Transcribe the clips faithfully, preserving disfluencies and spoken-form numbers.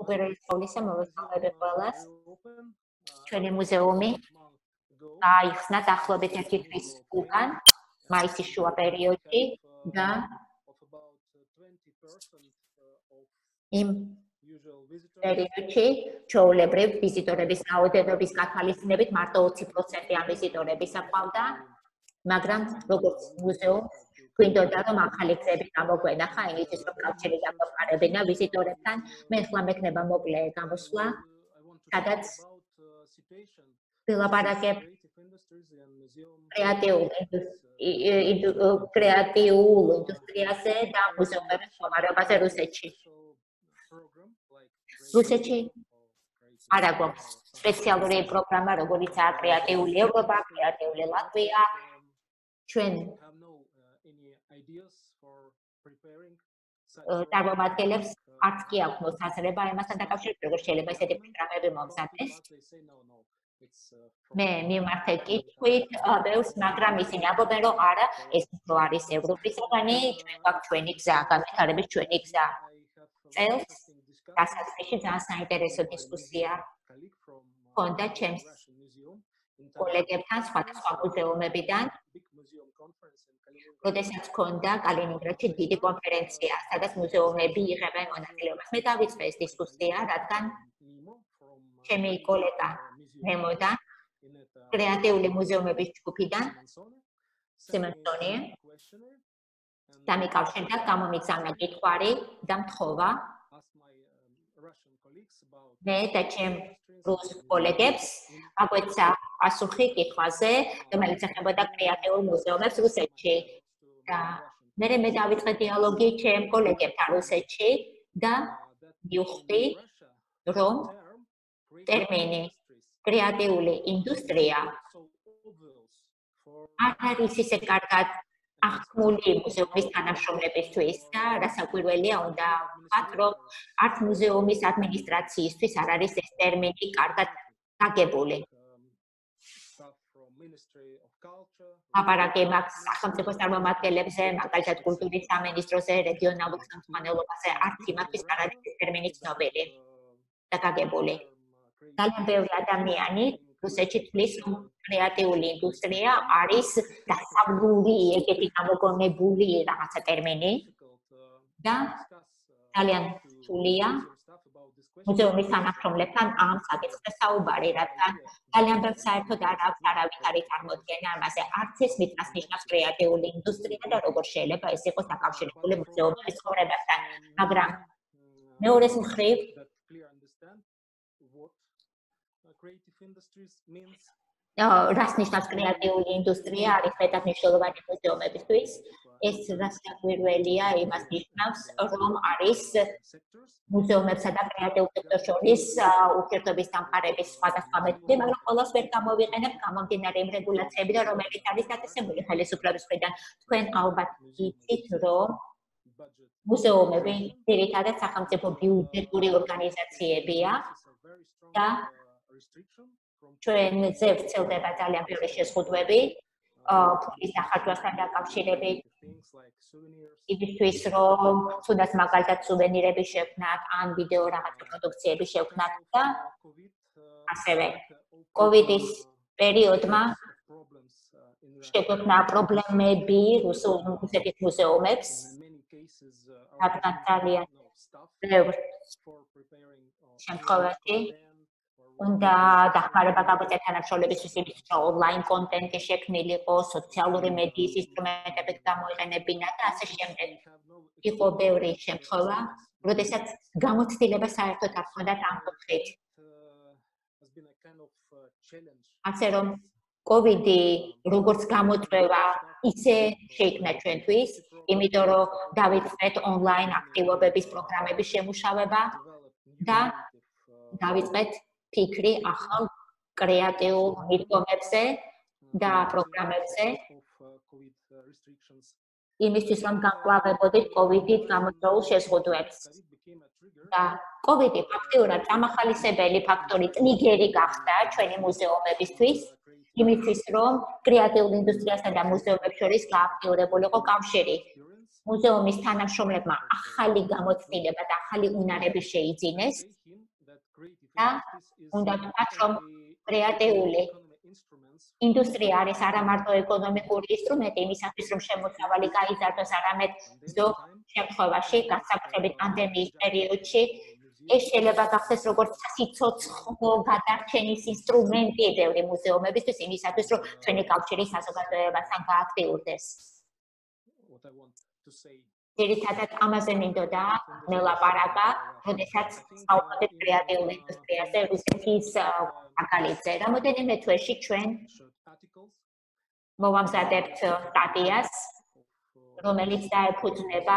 Ugarajskovnise მოეწყალება ყველას ჩვენი მუზეუმი აიხსნა ახლობით ერთი თვის უკან მაისის შუა პერიოდში და იმ პერიოდში ჩვეულებრივ ვიზიტორების რაოდენობის გათვალისწინებით მარტო ოცი პროცენტი ამ ვიზიტორების აყვავდა, მაგრამ როგორც მუზეუმს გვინდოდა რომ ახალი გზები გამოგვენა ხა ის რომ კავშირი დამოყარებინა ვიზიტორებთან. მე ახლა მექნება მოკლე გამოსვლა, სადაც ვილაპარაკებ კრეატიულ ინდუსტრიაზე და მუზეუმების მდგომარეობაზე რუსეთში. რუსეთში არ აქვს სპეციალური პროგრამა, როგორიცაა კრეატიული ევროპა, კრეატიული ლატვია. ჩვენ წარმომადგენლებს არც კი აქვს მოსაზრება იმასთან დაკავშირებით, როგორ შეიძლება ესეთი პროგრამები მომზადდეს. მე მიმართე კითხვით ბევრს, მაგრამ ისინი ამბობენ, რომ არა, ეს უფრო არის ევროპის საგანი, ჩვენ გვაქვს ჩვენი გზა, განვითარების ჩვენი გზა. წელს დასაწყისში ძალიან საინტერესო დისკუსია ჰქონდა ჩემს კოლეგებთან სხვადასხვა მუზეუმებიდან, როდესაც ჰქონდა კალინინგრადში დიდი კონფერენცია, სადაც მუზეუმები იღებენ მონაწილეობას. მე დავიწყე ეს დისკუსია, რადგან ჩემი კოლეგა მემოდან, კრეატიული მუზეუმების ჯგუფიდან სიმონსონი დამიკავშირდა, გამომიგზავნა კითხვარი და მთხოვა. მე და ჩემ რუს კოლეგებს აგვეცა პასუხი კითხვაზე, რომელიც ეხებოდა კრეატიულ მუზეუმებს რუსეთში. მერე მე დავიწყე დიალოგი ჩემ კოლეგებთან რუსეთში და მივხვდი, რომ ტერმინი კრეატიული ინდუსტრია არ არის ისე კარგად ახმული მუზეუმის თანამშრომლებისთვის და რასაკვირველია, უნდა ვთქვათ, რომ არც მუზეუმის ადმინისტრაციისთვის არ არის ეს ტერმინი კარგად დაგებული. ლაპარაკი მაქვს სახელმწიფოს წარმომადგენლებზე, მაგალითად კულტურის სამინისტროზე, რეგიონალურ სამწუხანელობაზე, არც იმისთვის არ არის ეს ტერმინი ცნობილი და გაგებული. ძალიან ბევრი ადამიანი რუსეთში თვლის, რომ კრეატიული ინდუსტრია არის დასავლური, ეგეთი გამოგონებული რაღაცა ტერმინი და ძალიან რთულია მუზეუმის თანამშრომლებთან ამ საკითხზე საუბარი, რადგან ძალიან ბევრს საერთოდ არ აქვს არავითარი წარმოდგენა ამაზე, არც ეს მითხრას ნიშნავს კრეატიული ინდუსტრია და როგორ შეიძლება ეს იყოს დაკავშირებული მუზეუმის ცხოვრებასთან. მაგრამ მეორე მხრივ რას ნიშნავს კრეატიული ინდუსტრია არის მეტად მნიშვნელოვანი მუზეუმებისთვის. ეს რასაკვირველია, იმას ნიშნავს, რომ არის მუზეუმებსა და კრეატიულ სექტორს შორის ურთიერთობის დამყარების სხვადასხვა მეთოდი, მაგრამ ყველას ვერ გამოვიყენებთ გამომდინარე იმ რეგულაციებიდან, რომელიც არის დაწესებული ხელისუფლების მხრიდან. თქვენ ალბათ იცით, რომ მუზეუმები ძირითადად სახელმწიფო ბიუჯეტური ორგანიზაციებია და ჩვენზე ვრცელდება ძალიან ბევრი შეზღუდვები ფულის დახარჯვასთან დაკავშირებით, იმისთვის რომ თუნდაც მაგალითად სუვენირები შევქმნათ ან ვიდეო რაღაც პროდუქციები შევქმნათ. და ასევე კოვიდის პერიოდმა შეგვექმნა პრობლემები რუსულ მუსიკის მუზეუმებს, რადგან ძალიან ბევრ შემთხვევაში უნდა დახმარება გაგვეწიათ თანამშრომლებისთვის იმისთვის, რომ ონლაინ კონტენტი შექმნილიყო, სოციალური მედიის ინსტრუმენტებით გამოიყენებინა და ასე შემდეგ. იყო ბევრი შემთხვევა, როდესაც გამოცდილება საერთოდ არ ჰქონდათ ამ კუთხით. ასე რომ კოვიდი როგორც გამოწვევა ისე შეიქმნა ჩვენთვის, იმიტომ რომ დავიწყეთ ონლაინ აქტივობების პროგრამების შემუშავება და დავიწყეთ ფიქრი ახალ კრეატიულ მიდგომებზე და პროგრამებზე, იმისთვის რომ განკვლავებოდით კოვიდით გამოწვეულ შეზღუდვებს. და კოვიდი ფაქტიურად დამახალისებელი ფაქტორი, ტრიგერი გახდა ჩვენი მუზეუმებისთვის, იმისთვის რომ კრეატიულ ინდუსტრიასთან და მუზეუმებს შორის გააქტიურებულიყო კავშირი. მუზეუმის თანამშრომლებმა ახალი გამოცდილება და ახალი უნარები შეიძინეს და უნდა თქვათ, რომ კრეატიული ინდუსტრია არის არა მარტო ეკონომიკური ინსტრუმენტი იმისათვის, რომ შემოსავალი გაიზარდოს, არამედ ზოგ შემთხვევაში, განსაკუთრებით პანდემიის პერიოდში, ეს შეიძლება გახდეს როგორც სიცოცხლო გადარჩენის ინსტრუმენტი ედევრი მუზეუმებისთვის იმისათვის, რომ ჩვენი კავშირი საზოგადოებასთან გააქტიურდეს. Ძირითადად ამაზე მინდოდა მელაპარაკა, როდესაც საუბრობთ კრეატიულ ინდუსტრიაზე რუსეთის მაგალითზე. Რამოდენიმე თვეში ჩვენ მოვამზადებთ სტატიას, რომელიც დაეფუძნება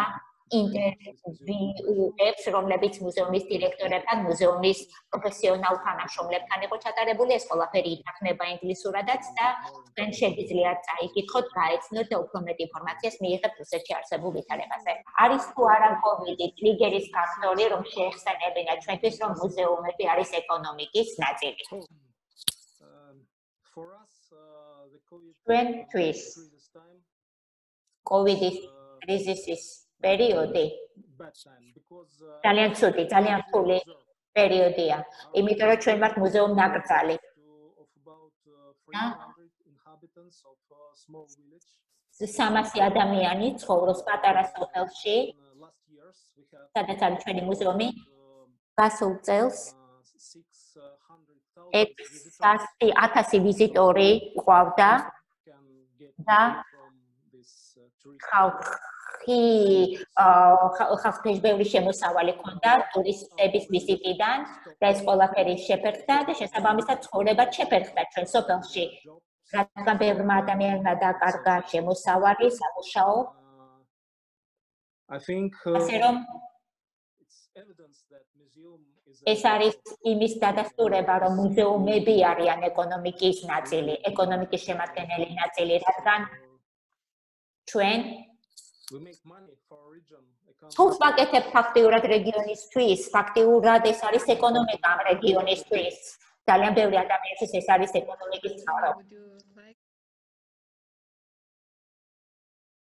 ინტერვიუებს, რომლებიც მუზეუმის დირექტორებთან, მუზეუმის პროფესიონალ თანამშრომლებთან იყო ჩატარებული. ეს ყველაფერი ითარგმნება ინგლისურადაც და თქვენ შეგიძლიათ წაიკითხოთ, გაეცნოთ და უფრო მეტ ინფორმაციას მიიღებთ რუსეთში არსებულ ვითარებაზე. არის თუ არა COVID-ი ტრიგერის ფაქტორი, რომ შეეხსენებინა ჩვენთვის, რომ მუზეუმები არის ეკონომიკის ნაწილი. ჩვენთვის COVID-ის კრიზისის პერიოდი ძალიან ცუდი, ძალიან რთული პერიოდია, იმიტომ რომ ჩვენ ვართ მუზეუმ ნაკრძალი. სამასი ადამიანი ცხოვრობს პატარა სოფელში, სადაც არის ჩვენი მუზეუმი. გასულ წელს ექვსი ათასი ვიზიტორი ყავდა და ხალხის ბევრი შემოსავალი ჰქონდა ტურისტების ვიზიტიდან და ეს ყველაფერი შეფერხდა და შესაბამისად ცხოვრება შეფერხდა ჩვენ სოფელში, რადგან ბევრმა ადამიანმა დაკარგა შემოსავალი, სამუშაო. ასე რომ ეს არის იმის დადასტურება, რომ მუზეუმები არიან ეკონომიკის ნაწილი, ეკონომიკის შემადგენელი ნაწილი, რადგან ჩვენ თუ ვაკეთებ ფაქტიურად რეგიონისთვის, ფაქტიურად ეს არის ეკონომიკა ამ რეგიონისთვის. ძალიან ბევრი ადამიანისთვის ეს არის ეკონომიკის წყარო.